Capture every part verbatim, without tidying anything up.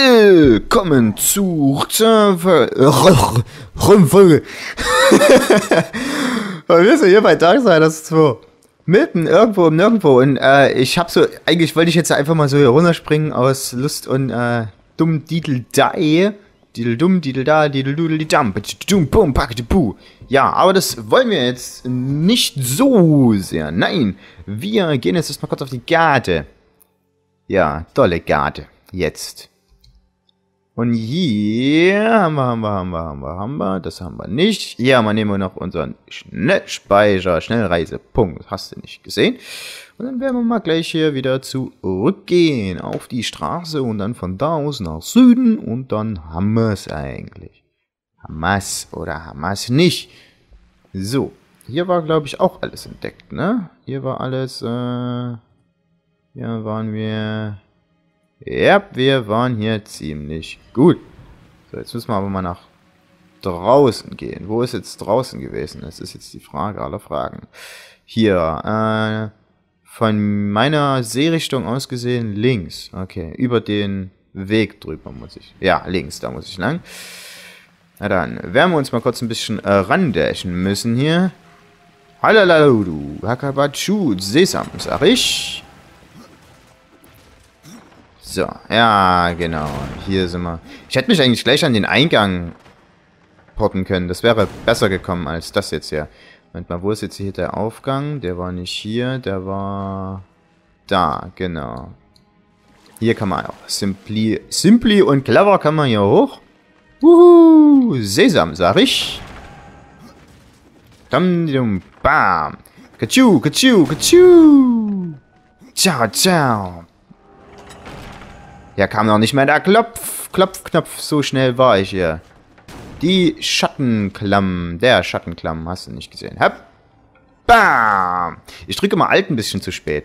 Willkommen zurück zur Folge. Wir sind hier bei Darksiders zwei. Mitten irgendwo und nirgendwo. Und äh, ich hab so. Eigentlich wollte ich jetzt einfach mal so hier runterspringen aus Lust und äh, dumm Didel Dai. Didel dumm, Didel da, Didel Dudel Dump. Dum, Bum, Packetbu. Ja, aber das wollen wir jetzt nicht so sehr. Nein. Wir gehen jetzt erstmal kurz auf die Garde. Ja, dolle Garde. Jetzt. Und hier haben wir, haben wir, haben wir, haben wir, haben wir. Das haben wir nicht. Ja, mal nehmen wir noch unseren Schnellspeicher, Schnellreisepunkt. Hast du nicht gesehen? Und dann werden wir mal gleich hier wieder zurückgehen auf die Straße und dann von da aus nach Süden. Und dann haben wir es eigentlich. Hamas oder Hamas nicht. So. Hier war, glaube ich, auch alles entdeckt, ne? Hier war alles, äh... Hier waren wir... Ja, wir waren hier ziemlich gut. So, jetzt müssen wir aber mal nach draußen gehen. Wo ist jetzt draußen gewesen? Das ist jetzt die Frage aller Fragen. Hier, äh, von meiner Sehrichtung aus gesehen links. Okay, über den Weg drüber muss ich. Ja, links, da muss ich lang. Na dann, werden wir uns mal kurz ein bisschen äh, randäschen müssen hier. Halalalu, du Hakabachu, Sesam, sag ich. So, ja, genau. Hier sind wir. Ich hätte mich eigentlich gleich an den Eingang porten können. Das wäre besser gekommen als das jetzt hier. Moment mal, wo ist jetzt hier der Aufgang? Der war nicht hier, der war da, genau. Hier kann man auch simply, simply und clever kann man hier hoch. Wuhu, Sesam, sag ich. Dum-dum, bam. Kachu, kachu, kachu. Ciao, ciao. Ja, kam noch nicht mehr der Klopf, Klopfknopf, so schnell war ich hier. Die Schattenklamm, der Schattenklamm, hast du nicht gesehen. Hab. Bam! Ich drücke mal Alt ein bisschen zu spät.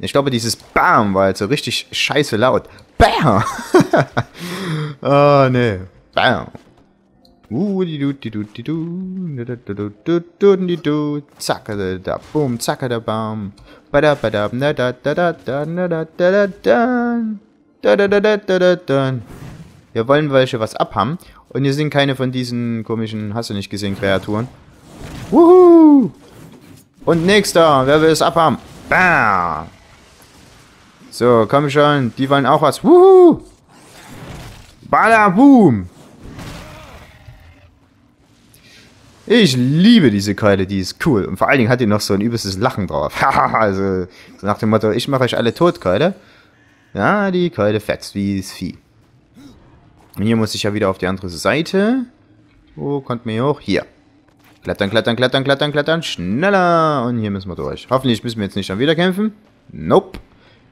Ich glaube, dieses Bam war jetzt so richtig scheiße laut. Bam! Oh, ne. Bam! Zackada, boom, zackada, bam. Bada, bada, da, da, da, da, da, da, da, da. Da, da, da, da, da, da. Wir wollen welche was abhaben. Und hier sind keine von diesen komischen, hast du nicht gesehen, Kreaturen. Wuhu! Und nächster, wer will es abhaben? Bam! So, komm schon, die wollen auch was. Wuhu! Bada, boom! Ich liebe diese Keule, die ist cool. Und vor allen Dingen hat die noch so ein übelstes Lachen drauf. Haha, also so nach dem Motto, ich mache euch alle tot, Keule. Ja, die Keule fetzt wie das Vieh. Und hier muss ich ja wieder auf die andere Seite. Wo kommt mir hier hoch? Hier. Klettern, klettern, klettern, klettern, klettern. Schneller. Und hier müssen wir durch. Hoffentlich müssen wir jetzt nicht schon wieder kämpfen. Nope.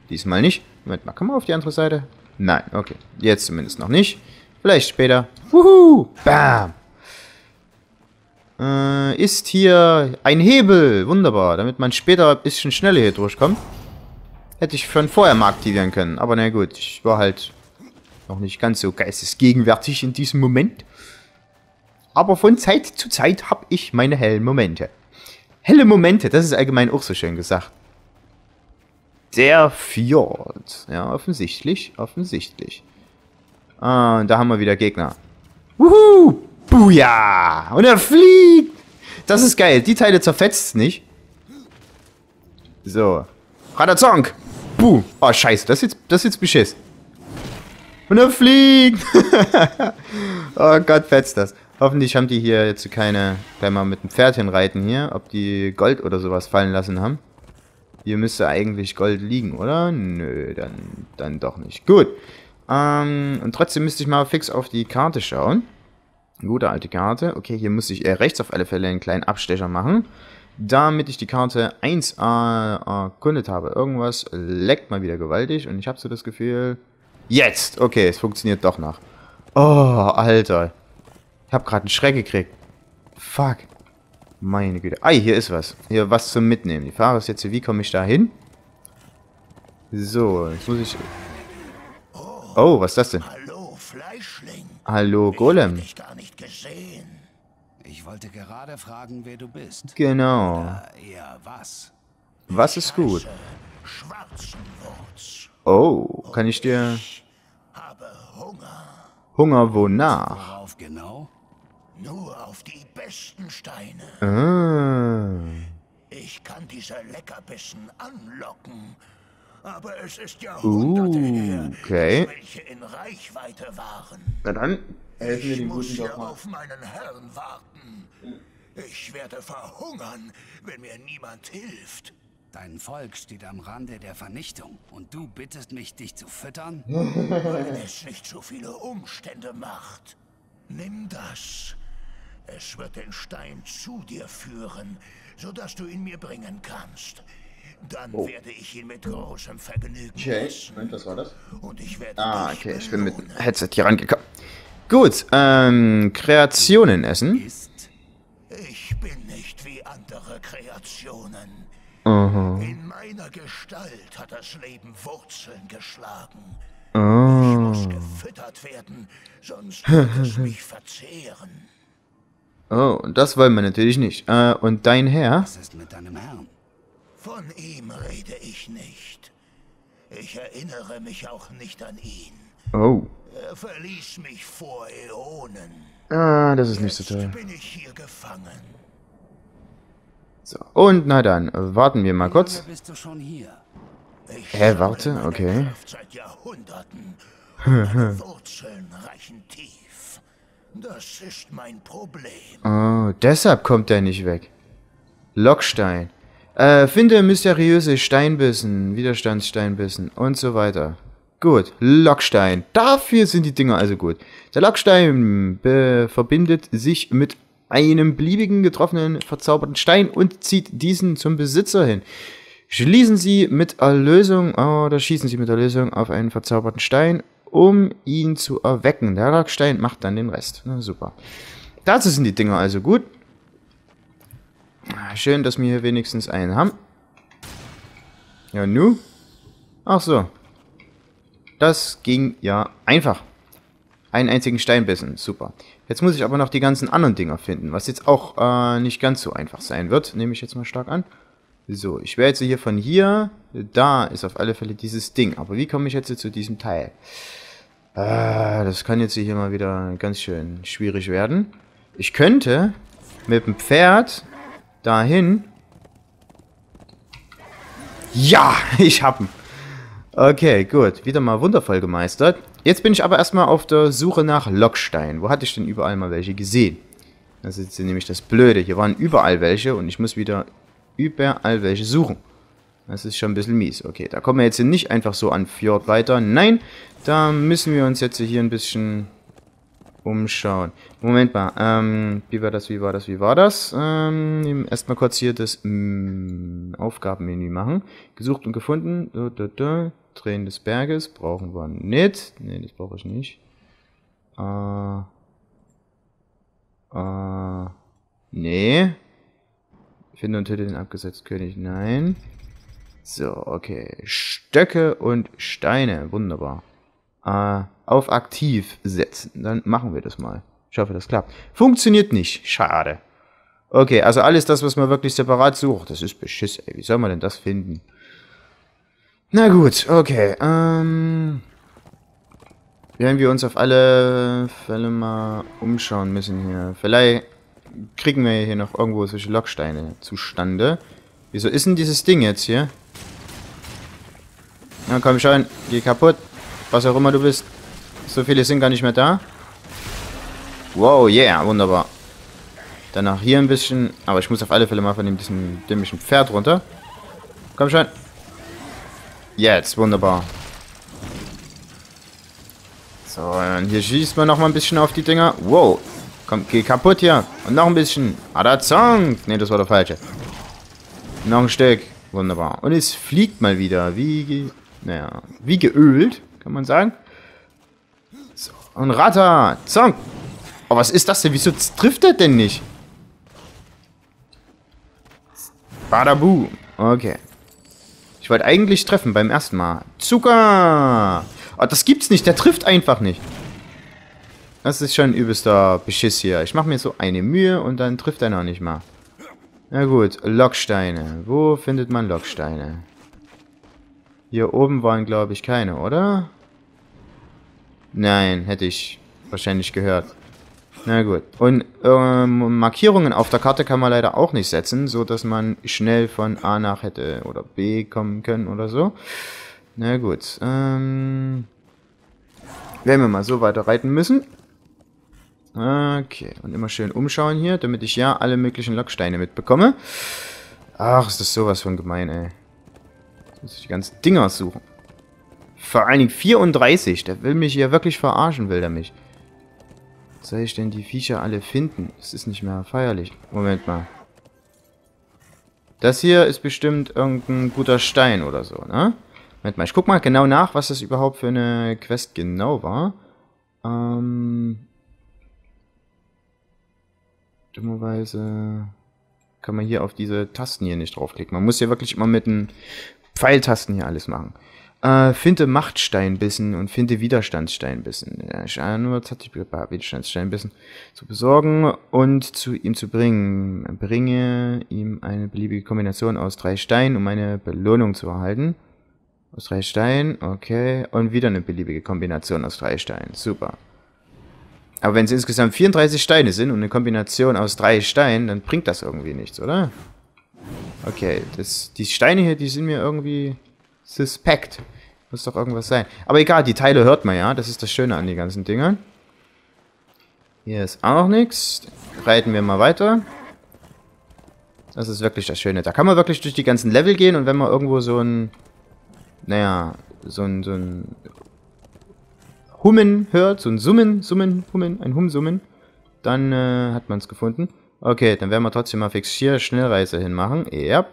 Diesmal nicht. Moment mal, kann man auf die andere Seite? Nein, okay. Jetzt zumindest noch nicht. Vielleicht später. Wuhu. Bam. Äh, ist hier ein Hebel. Wunderbar. Damit man später ein bisschen schneller hier durchkommt. Hätte ich schon vorher mal aktivieren können. Aber na gut, ich war halt noch nicht ganz so geistesgegenwärtig in diesem Moment. Aber von Zeit zu Zeit habe ich meine hellen Momente. Helle Momente, das ist allgemein auch so schön gesagt. Der Fjord. Ja, offensichtlich, offensichtlich. Ah, und da haben wir wieder Gegner. Wuhu! Booyah! Und er fliegt! Das ist geil, die Teile zerfetzt es nicht. So. Radazonk! Buh! Oh, scheiße, das ist jetzt, das ist jetzt beschiss. Und er fliegt! Oh Gott, fetzt das. Hoffentlich haben die hier jetzt keine... Gleich mal mit dem Pferd hinreiten hier. Ob die Gold oder sowas fallen lassen haben. Hier müsste eigentlich Gold liegen, oder? Nö, dann, dann doch nicht. Gut. Ähm, und trotzdem müsste ich mal fix auf die Karte schauen. Gute alte Karte. Okay, hier muss ich eher rechts auf alle Fälle einen kleinen Abstecher machen. Damit ich die Karte eins a erkundet habe. Irgendwas leckt mal wieder gewaltig. Und ich habe so das Gefühl... Jetzt! Okay, es funktioniert doch noch. Oh, Alter. Ich habe gerade einen Schreck gekriegt. Fuck. Meine Güte. Ei, hier ist was. Hier was zum Mitnehmen. Die Frage ist jetzt hier, wie komme ich da hin? So, jetzt muss ich... Oh, was ist das denn? Hallo, Fleischling. Hallo, Golem. Ich hab dich gar nicht gesehen. Ich wollte gerade fragen, wer du bist. Genau. Äh, ja, was? Was ist gut? Oh, kann ich dir... Ich habe Hunger. Hunger wonach? Worauf genau? Nur auf die besten Steine. Ah. Ich kann dieser Leckerbissen anlocken, aber es ist Jahrhunderte uh, her, okay. welche in Reichweite waren. Na dann, helfen wir dem guten Doktor. Ich muss auf meinen Herrn warten. Ich werde verhungern, wenn mir niemand hilft. Dein Volk steht am Rande der Vernichtung und du bittest mich, dich zu füttern? Weil es nicht so viele Umstände macht. Nimm das. Es wird den Stein zu dir führen, sodass du ihn mir bringen kannst. Dann oh. werde ich ihn mit großem Vergnügen okay. essen. Was war das? Und ich werde ah, okay, belohnen. Ich bin mit dem Headset hier rangekommen. Gut, ähm, Kreationen essen. Ich bin nicht wie andere Kreationen. Uh-huh. In meiner Gestalt hat das Leben Wurzeln geschlagen. Oh. Ich muss gefüttert werden, sonst wird es mich verzehren. Oh, das wollen wir natürlich nicht. Äh, und dein Herr? Was ist mit deinem Herrn? Von ihm rede ich nicht. Ich erinnere mich auch nicht an ihn. Oh. Er verließ mich vor Äonen. Ah, das ist Jetzt nicht so toll. Bin ich hier gefangen. So, und na dann, warten wir mal kurz. Bist du schon hier? Hä, äh, warte, okay. Seit Jahrhunderten. Meine Wurzeln reichen tief. Das ist mein Problem. Oh, deshalb kommt er nicht weg. Lockstein. Äh, finde mysteriöse Steinbissen, Widerstandssteinbissen und so weiter. Gut, Lockstein. Dafür sind die Dinger also gut. Der Lockstein verbindet sich mit einem beliebigen getroffenen, verzauberten Stein und zieht diesen zum Besitzer hin. Schließen Sie mit Erlösung oder schießen Sie mit Erlösung auf einen verzauberten Stein, um ihn zu erwecken. Der Lockstein macht dann den Rest. Na super. Dazu sind die Dinger also gut. Schön, dass wir hier wenigstens einen haben. Ja, nu? Ach so. Das ging ja einfach. Einen einzigen Steinbissen, super. Jetzt muss ich aber noch die ganzen anderen Dinger finden, was jetzt auch äh, nicht ganz so einfach sein wird, nehme ich jetzt mal stark an. So, ich wäre jetzt hier von hier, da ist auf alle Fälle dieses Ding. Aber wie komme ich jetzt zu diesem Teil? Äh, das kann jetzt hier mal wieder ganz schön schwierig werden. Ich könnte mit dem Pferd dahin... Ja, ich hab ihn. Okay, gut. Wieder mal wundervoll gemeistert. Jetzt bin ich aber erstmal auf der Suche nach Lockstein. Wo hatte ich denn überall mal welche gesehen? Das ist nämlich das Blöde. Hier waren überall welche und ich muss wieder überall welche suchen. Das ist schon ein bisschen mies. Okay, da kommen wir jetzt hier nicht einfach so an Fjord weiter. Nein, da müssen wir uns jetzt hier ein bisschen umschauen. Moment mal. Ähm, wie war das, wie war das, wie war das? Ähm, erstmal kurz hier das mh, Aufgabenmenü machen. Gesucht und gefunden. Da, da, da. Tränen des Berges brauchen wir nicht. Ne, das brauche ich nicht. Äh, äh, nee. Finde und töte den abgesetzten König. Nein. So, okay. Stöcke und Steine. Wunderbar. Äh, auf aktiv setzen. Dann machen wir das mal. Ich hoffe, das klappt. Funktioniert nicht. Schade. Okay, also alles das, was man wirklich separat sucht. Das ist Beschiss, ey. Wie soll man denn das finden? Na gut, okay. Ähm, werden wir uns auf alle Fälle mal umschauen müssen hier. Vielleicht kriegen wir hier noch irgendwo solche Locksteine zustande. Wieso ist denn dieses Ding jetzt hier? Na komm schon, geh kaputt. Was auch immer du bist. So viele sind gar nicht mehr da. Wow, yeah, wunderbar. Danach hier ein bisschen... Aber ich muss auf alle Fälle mal von dem diesem dämlichen Pferd runter. Komm schon. Jetzt, wunderbar. So, und hier schießt man noch mal ein bisschen auf die Dinger. Wow. Komm, geh kaputt hier. Und noch ein bisschen. Adazong. Ne, das war der falsche. Noch ein Stück. Wunderbar. Und es fliegt mal wieder. Wie ge naja, wie geölt, kann man sagen. So, und Ratter. Zong. Oh, was ist das denn? Wieso trifft er denn nicht? Badabu. Okay. Ich wollte eigentlich treffen beim ersten Mal. Zucker! Oh, das gibt's nicht. Der trifft einfach nicht. Das ist schon ein übelster Beschiss hier. Ich mache mir so eine Mühe und dann trifft er noch nicht mal. Na gut, Locksteine. Wo findet man Locksteine? Hier oben waren, glaube ich, keine, oder? Nein, hätte ich wahrscheinlich gehört. Na gut. Und ähm, Markierungen auf der Karte kann man leider auch nicht setzen, so dass man schnell von A nach hätte oder B kommen können oder so. Na gut. Ähm, werden wir mal so weiter reiten müssen. Okay. Und immer schön umschauen hier, damit ich ja alle möglichen Locksteine mitbekomme. Ach, ist das sowas von gemein, ey. Jetzt muss ich die ganzen Dinger suchen. Vor allen Dingen vierunddreißig. Der will mich hier wirklich verarschen, will der mich. Soll ich denn die Viecher alle finden? Das ist nicht mehr feierlich. Moment mal. Das hier ist bestimmt irgendein guter Stein oder so, ne? Moment mal, ich guck mal genau nach, was das überhaupt für eine Quest genau war. Ähm... Dummerweise kann man hier auf diese Tasten hier nicht draufklicken. Man muss hier wirklich immer mit den Pfeiltasten hier alles machen. Äh, finde Machtsteinbissen und finde Widerstandssteinbissen. Ja, ich ahne nur, Widerstandssteinbissen zu besorgen und zu ihm zu bringen. Bringe ihm eine beliebige Kombination aus drei Steinen, um eine Belohnung zu erhalten. Aus drei Steinen, okay. Und wieder eine beliebige Kombination aus drei Steinen. Super. Aber wenn es insgesamt vierunddreißig Steine sind und eine Kombination aus drei Steinen, dann bringt das irgendwie nichts, oder? Okay, das, die Steine hier, die sind mir irgendwie suspekt. Muss doch irgendwas sein. Aber egal, die Teile hört man ja. Das ist das Schöne an den ganzen Dingern. Hier ist auch nichts. Reiten wir mal weiter. Das ist wirklich das Schöne. Da kann man wirklich durch die ganzen Level gehen und wenn man irgendwo so ein... Naja, so ein... So ein Hummen hört, so ein Summen, Summen, Hummen, ein Humsummen, dann äh, hat man es gefunden. Okay, dann werden wir trotzdem mal fix hier Schnellreise hinmachen. Ja.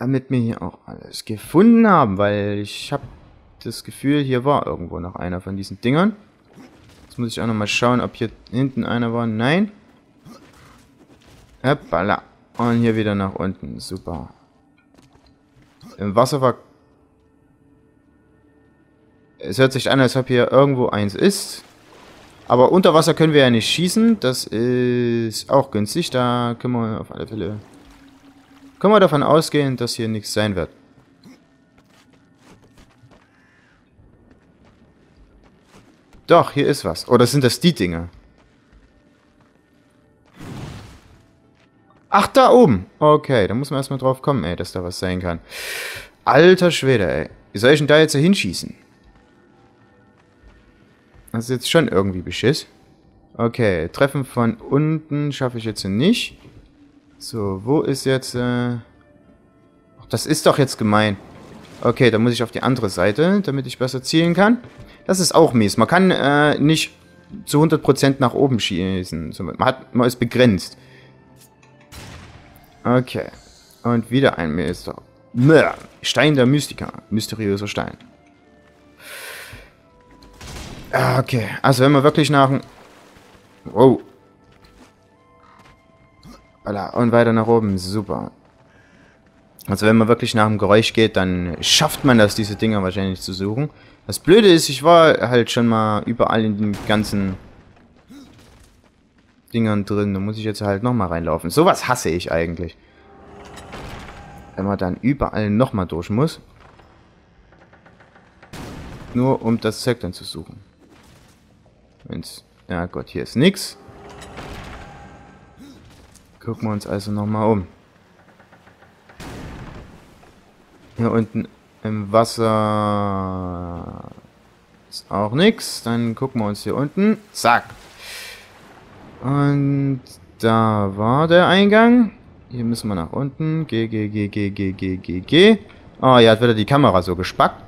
Damit wir hier auch alles gefunden haben, weil ich habe das Gefühl, hier war irgendwo noch einer von diesen Dingern. Jetzt muss ich auch nochmal schauen, ob hier hinten einer war. Nein. Hoppala. Und hier wieder nach unten. Super. Im Wasser war... Es hört sich an, als ob hier irgendwo eins ist. Aber unter Wasser können wir ja nicht schießen. Das ist auch günstig. Da können wir auf alle Fälle... Können wir davon ausgehen, dass hier nichts sein wird. Doch, hier ist was. Oder sind das die Dinge? Ach, da oben. Okay, da muss man erstmal drauf kommen, ey, dass da was sein kann. Alter Schwede, ey. Wie soll ich denn da jetzt hinschießen? Das ist jetzt schon irgendwie beschiss. Okay, Treffen von unten schaffe ich jetzt nicht. So, wo ist jetzt... Äh Ach, das ist doch jetzt gemein. Okay, dann muss ich auf die andere Seite, damit ich besser zielen kann. Das ist auch mies. Man kann äh, nicht zu hundert Prozent nach oben schießen. Man, hat, man ist begrenzt. Okay. Und wieder ein Meister. Stein der Mystiker. Mysteriöser Stein. Okay. Also wenn man wirklich nach... Wow. Und weiter nach oben. Super. Also wenn man wirklich nach dem Geräusch geht, dann schafft man das, diese Dinger wahrscheinlich zu suchen. Das Blöde ist, ich war halt schon mal überall in den ganzen Dingern drin. Da muss ich jetzt halt nochmal reinlaufen. Sowas hasse ich eigentlich. Wenn man dann überall nochmal durch muss. Nur um das Zeug dann zu suchen. Wenn's... Ja Gott, hier ist nichts. Gucken wir uns also nochmal um. Hier unten im Wasser ist auch nichts. Dann gucken wir uns hier unten. Zack. Und da war der Eingang. Hier müssen wir nach unten. G, G, G, G, G, G, G, G. Oh, hier hat wieder die Kamera so gespackt.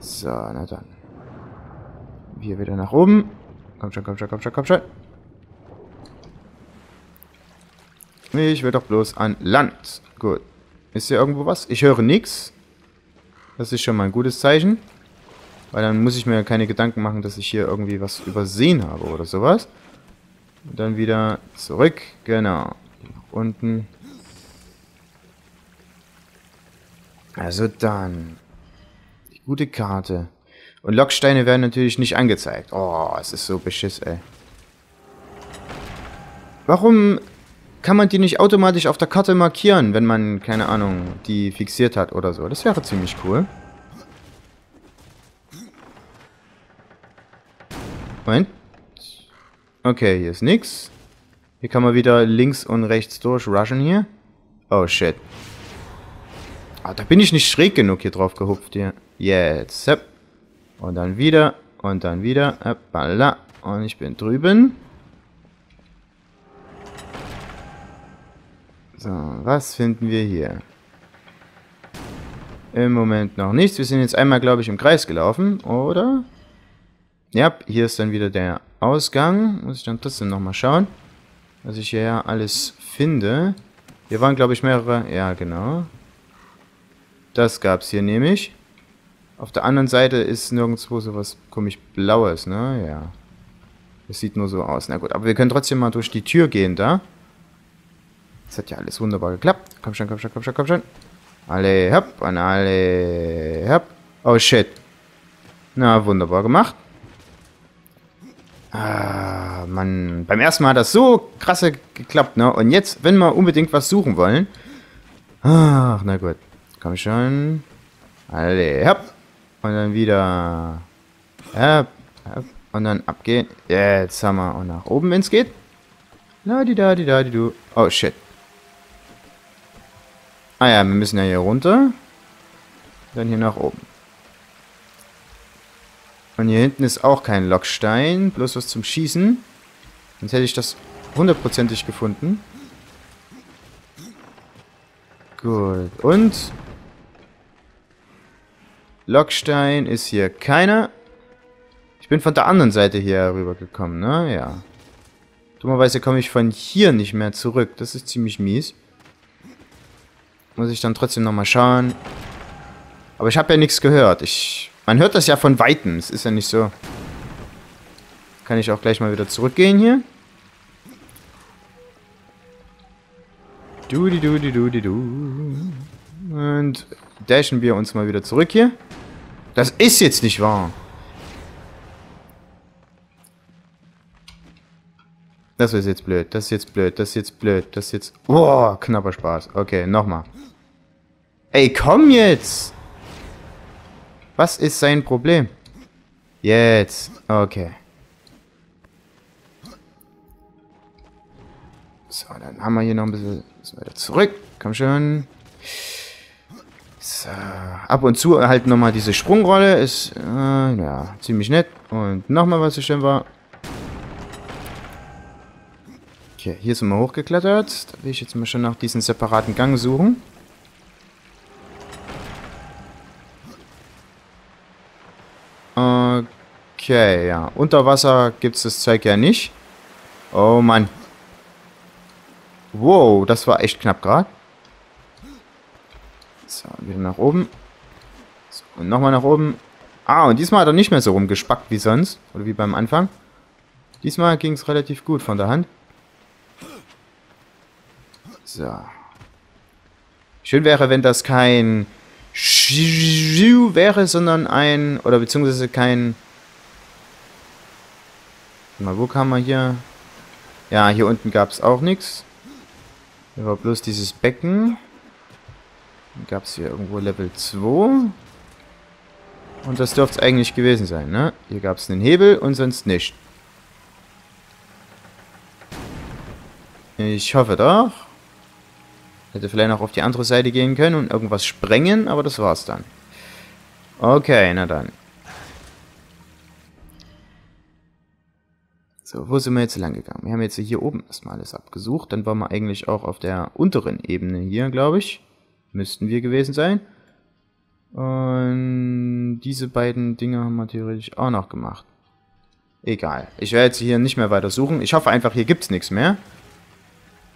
So, na dann. Hier wieder nach oben. Komm schon, komm schon, komm schon, komm schon. Ich will doch bloß an Land. Gut. Ist hier irgendwo was? Ich höre nichts. Das ist schon mal ein gutes Zeichen. Weil dann muss ich mir keine Gedanken machen, dass ich hier irgendwie was übersehen habe oder sowas. Und dann wieder zurück. Genau. Nach unten. Also dann. Die gute Karte. Und Locksteine werden natürlich nicht angezeigt. Oh, es ist so beschiss, ey. Warum... Kann man die nicht automatisch auf der Karte markieren, wenn man, keine Ahnung, die fixiert hat oder so. Das wäre ziemlich cool. Moment. Okay, hier ist nix. Hier kann man wieder links und rechts durchrushen hier. Oh shit. Ah, da bin ich nicht schräg genug hier drauf gehupft hier. Jetzt. Und dann wieder. Und dann wieder. Hoppala. Und ich bin drüben. So, was finden wir hier? Im Moment noch nichts. Wir sind jetzt einmal, glaube ich, im Kreis gelaufen, oder? Ja, hier ist dann wieder der Ausgang. Muss ich dann trotzdem nochmal schauen, was ich hier alles finde. Hier waren, glaube ich, mehrere... Ja, genau. Das gab es hier nämlich. Auf der anderen Seite ist nirgendwo sowas komisch Blaues, ne? Ja. Es sieht nur so aus. Na gut, aber wir können trotzdem mal durch die Tür gehen da. Das hat ja alles wunderbar geklappt. Komm schon, komm schon, komm schon, komm schon. Alle hopp und alle hopp. Oh shit. Na, wunderbar gemacht. Ah, Mann. Beim ersten Mal hat das so krasse geklappt, ne? Und jetzt, wenn wir unbedingt was suchen wollen. Ach, na gut. Komm schon. Alle hopp. Und dann wieder. Hopp, hopp. Und dann abgehen. Jetzt haben wir auch nach oben, wenn es geht. La-di-da-di-da-di-du. Oh shit. Ah ja, wir müssen ja hier runter. Dann hier nach oben. Und hier hinten ist auch kein Lockstein. Bloß was zum Schießen. Sonst hätte ich das hundertprozentig gefunden. Gut. Und? Lockstein ist hier keiner. Ich bin von der anderen Seite hier rübergekommen, ne? Ja. Dummerweise komme ich von hier nicht mehr zurück. Das ist ziemlich mies. Muss ich dann trotzdem nochmal schauen. Aber ich habe ja nichts gehört. Ich, man hört das ja von Weitem. Es ist ja nicht so. Kann ich auch gleich mal wieder zurückgehen hier. Du, die, du, die, du, die, du. Und dashen wir uns mal wieder zurück hier. Das ist jetzt nicht wahr. Das ist jetzt blöd, das ist jetzt blöd, das ist jetzt blöd, das ist jetzt... Oh, knapper Spaß. Okay, nochmal. Ey, komm jetzt! Was ist sein Problem? Jetzt. Okay. So, dann haben wir hier noch ein bisschen weiter zurück. Komm schon. So. Ab und zu halt nochmal diese Sprungrolle. Ist, äh, ja, ziemlich nett. Und nochmal, was so schön war. Okay, hier sind wir hochgeklettert. Da will ich jetzt mal schon nach diesem separaten Gang suchen. Okay, ja. Unter Wasser gibt es das Zeug ja nicht. Oh Mann. Wow, das war echt knapp gerade. So, wieder nach oben. So, und nochmal nach oben. Ah, und diesmal hat er nicht mehr so rumgespackt wie sonst. Oder wie beim Anfang. Diesmal ging es relativ gut von der Hand. So. Schön wäre, wenn das kein Schiu wäre, sondern ein... Oder beziehungsweise kein... Mal, wo kam man hier? Ja, hier unten gab es auch nichts. Hier war bloß dieses Becken. Gab es hier irgendwo Level zwei. Und das dürfte es eigentlich gewesen sein, ne? Hier gab es einen Hebel und sonst nicht. Ich hoffe doch. Hätte vielleicht auch auf die andere Seite gehen können und irgendwas sprengen, aber das war's dann. Okay, na dann. So, wo sind wir jetzt lang gegangen? Wir haben jetzt hier oben erstmal alles abgesucht. Dann waren wir eigentlich auch auf der unteren Ebene hier, glaube ich. Müssten wir gewesen sein. Und diese beiden Dinge haben wir theoretisch auch noch gemacht. Egal. Ich werde jetzt hier nicht mehr weiter suchen. Ich hoffe einfach, hier gibt es nichts mehr.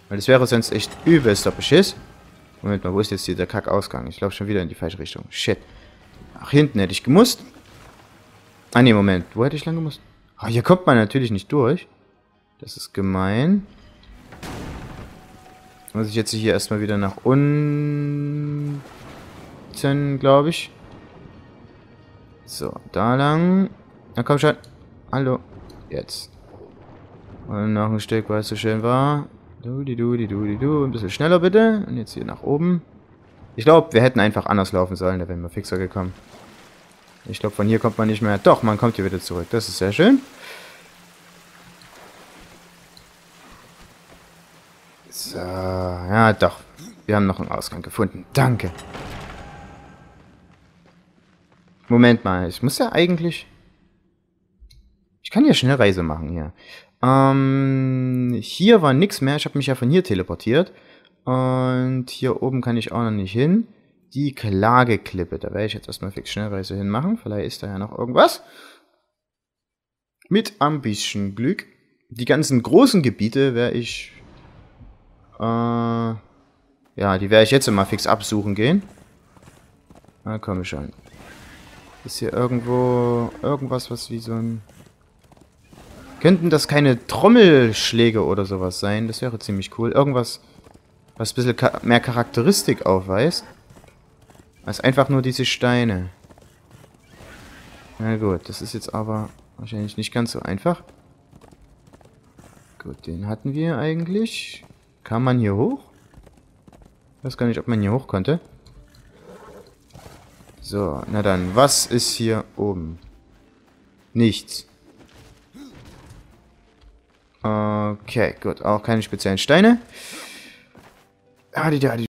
Weil das wäre sonst echt übelster Beschiss. Moment mal, wo ist jetzt hier der Kackausgang? Ich glaube schon wieder in die falsche Richtung. Shit. Nach hinten hätte ich gemusst. Ah ne, Moment. Wo hätte ich lang gemusst? Ah, hier kommt man natürlich nicht durch. Das ist gemein. Muss ich jetzt hier erstmal wieder nach unten, glaube ich. So, da lang. Na komm schon. Hallo. Jetzt. Und noch ein Stück, weil es so schön war. Du, die, du, die, du, die, du. Ein bisschen schneller bitte. Und jetzt hier nach oben. Ich glaube, wir hätten einfach anders laufen sollen. Da wären wir fixer gekommen. Ich glaube, von hier kommt man nicht mehr. Doch, man kommt hier wieder zurück. Das ist sehr schön. So, ja doch. Wir haben noch einen Ausgang gefunden. Danke. Moment mal, ich muss ja eigentlich... Ich kann ja Schnellreise machen hier. Ähm, hier war nichts mehr. Ich habe mich ja von hier teleportiert. Und hier oben kann ich auch noch nicht hin. Die Klageklippe. Da werde ich jetzt erstmal fix Schnellreise hinmachen. Vielleicht ist da ja noch irgendwas. Mit ein bisschen Glück. Die ganzen großen Gebiete werde ich... Äh, ja, die werde ich jetzt mal fix absuchen gehen. Na komm schon. Ist hier irgendwo irgendwas, was wie so ein... Könnten das keine Trommelschläge oder sowas sein? Das wäre ziemlich cool. Irgendwas, was ein bisschen ka- mehr Charakteristik aufweist. Als einfach nur diese Steine. Na gut, das ist jetzt aber wahrscheinlich nicht ganz so einfach. Gut, den hatten wir eigentlich. Kann man hier hoch? Ich weiß gar nicht, ob man hier hoch konnte. So, na dann, was ist hier oben? Nichts. Okay, gut, auch keine speziellen Steine. Ah, die, die, die.